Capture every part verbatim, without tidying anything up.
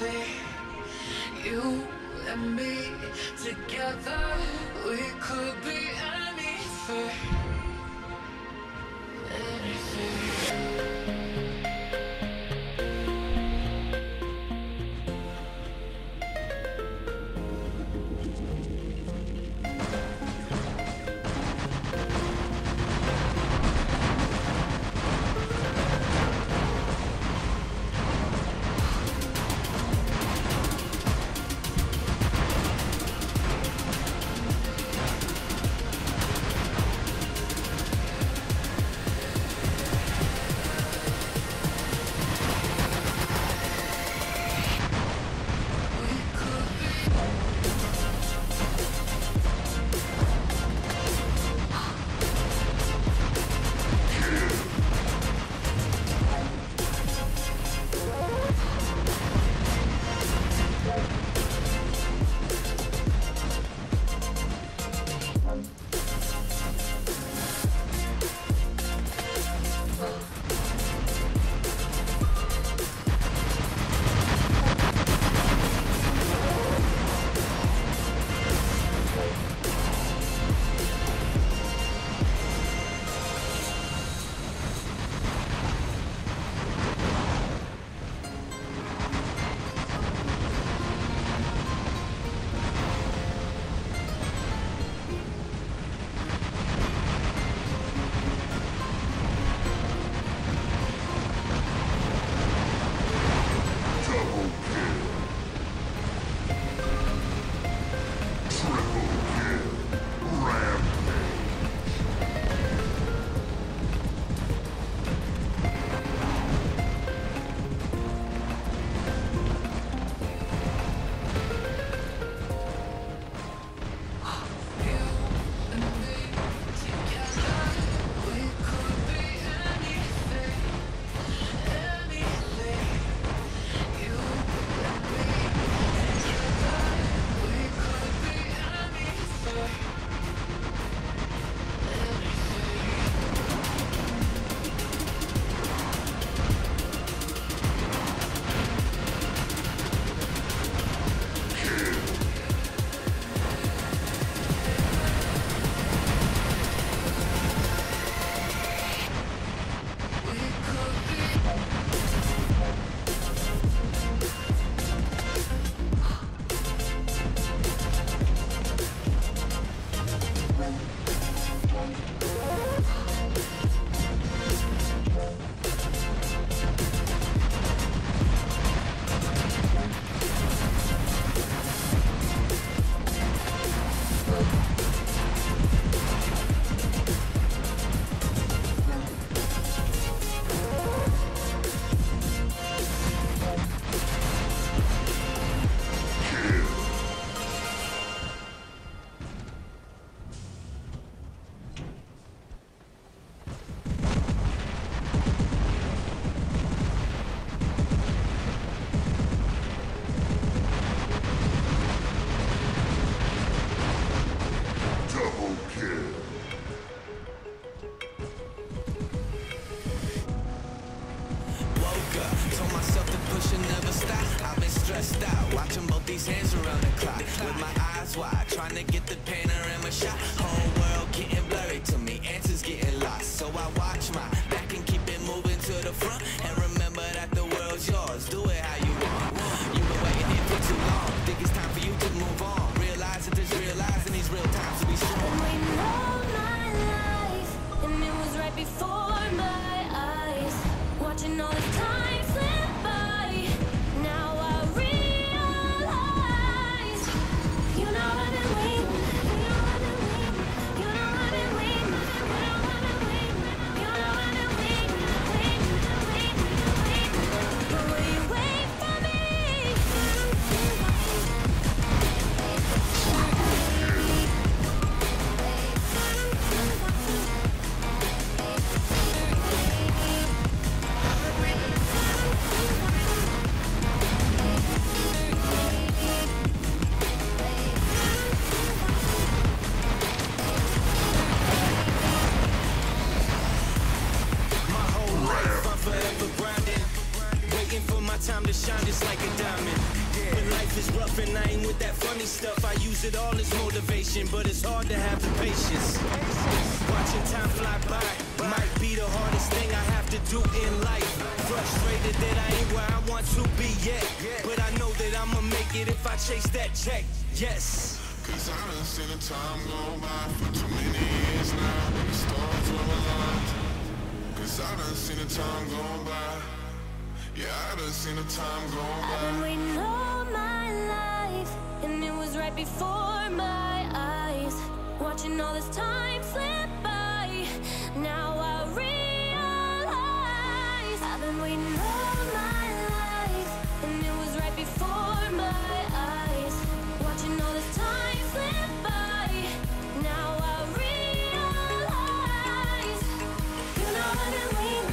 me, you and me, together we could be anything, now I realize, you know I've been waiting. life is rough and I ain't with that funny stuff. I use it all as motivation, but it's hard to have the patience. Watching time fly by might be the hardest thing I have to do in life. Frustrated that I ain't where I want to be yet, but I know that I'ma make it if I chase that check, yes. Cause I done seen the time go by for too many years now. The stars will align. Cause I done seen the time go by. Yeah, I done seen the time go by. I've been waiting all my life, and it was right before my eyes. Watching all this time slip by, now I realize. I've been waiting all my life, and it was right before my eyes. Watching all this time slip by, now I realize. You're not underneath.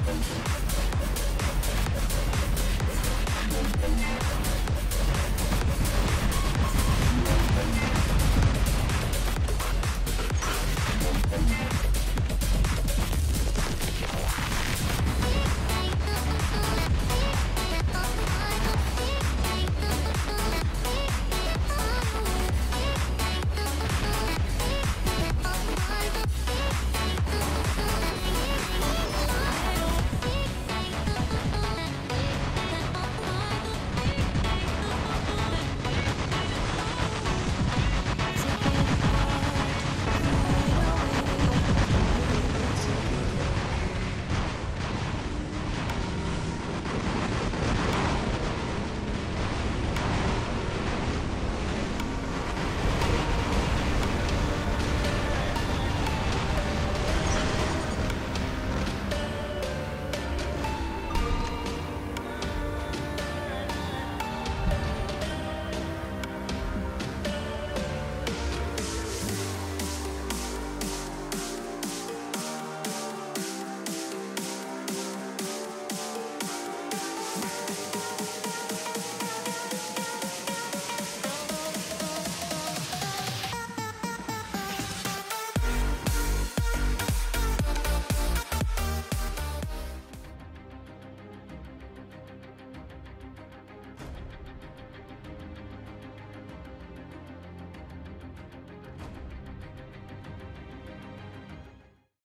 Thank you.